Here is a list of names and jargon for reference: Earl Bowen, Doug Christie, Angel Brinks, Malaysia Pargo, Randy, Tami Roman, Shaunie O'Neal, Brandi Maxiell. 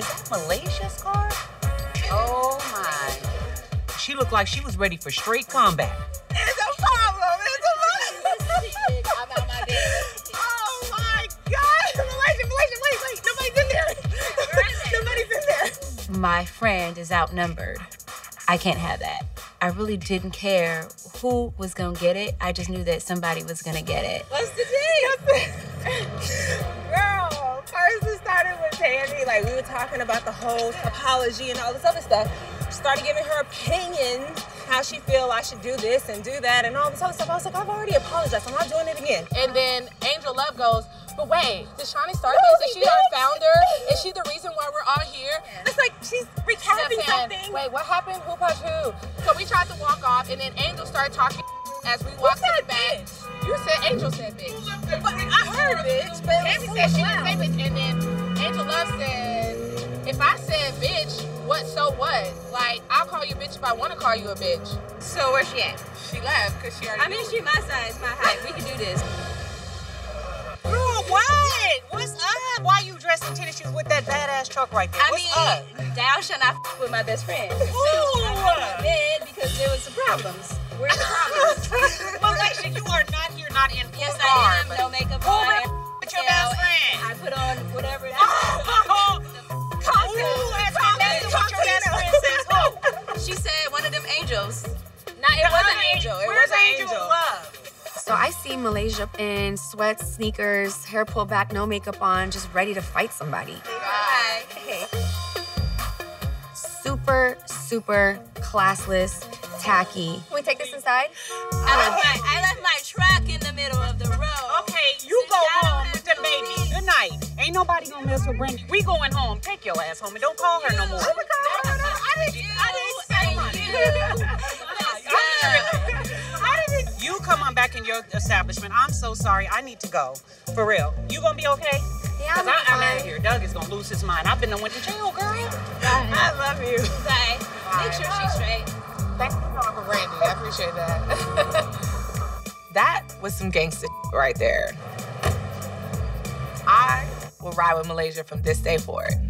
Is that Malaysia's car? Oh, my. She looked like she was ready for straight combat. It's a problem. It's a problem. Oh, my God. Malaysia, Malaysia, wait, wait. Nobody's in there. Nobody's in there. My friend is outnumbered. I can't have that. I really didn't care who was going to get it. I just knew that somebody was going to get it. What's the deal? Girl, first it started with Tammy. Like, we were talking about the whole apology and all this other stuff. Started giving her opinions, how she feel I should do this and do that and all this other stuff. I was like, I've already apologized. I'm not doing it again. And then Angel Love goes, but wait, did Shaunie start this? Is she our founder? Is she the reason why we're all here? It's like she's recapping something. Wait, what happened? Who punched who? So we tried to walk off, and then Angel started talking as we walked in the back. Bitch? You said Angel said bitch. But I heard bitch. But Tammy said she didn't say bitch, and then Angel Love said, if I said bitch, what so what? Like, I'll call you bitch if I want to call you a bitch. So where's she at? She left because she already. I mean, she my size, my height. We can do this. What? What's up? Why you dressed in tennis shoes with that badass truck right there? What's up? Thou shall not f with my best friend. Ooh. So I got my bed because there was some problems. Where's the problems? Malaysia, you are not here, not in full. Yes, I am. No makeup on. With your best friend. I put on whatever. She said one of them angels. Nah, it wasn't an angel. It was an angel. Love. So I see Malaysia in sweats, sneakers, hair pulled back, no makeup on, just ready to fight somebody. Right. Super, super classless, tacky. Can we take this inside? I left my truck in the middle of the road. Okay, you go home with the baby. Good night. Ain't nobody gonna mess with Brandi. We going home. Take your ass home and don't call her no more. Back in your establishment. I'm so sorry. I need to go. For real. You gonna be okay? Yeah, I'm fine. I'm out of here. Doug is gonna lose his mind. I've been the one to jail, girl. I love you. Bye. Make sure she's straight. Thank you for talking to Randy. I appreciate that. That was some gangster right there. I will ride with Malaysia from this day forward.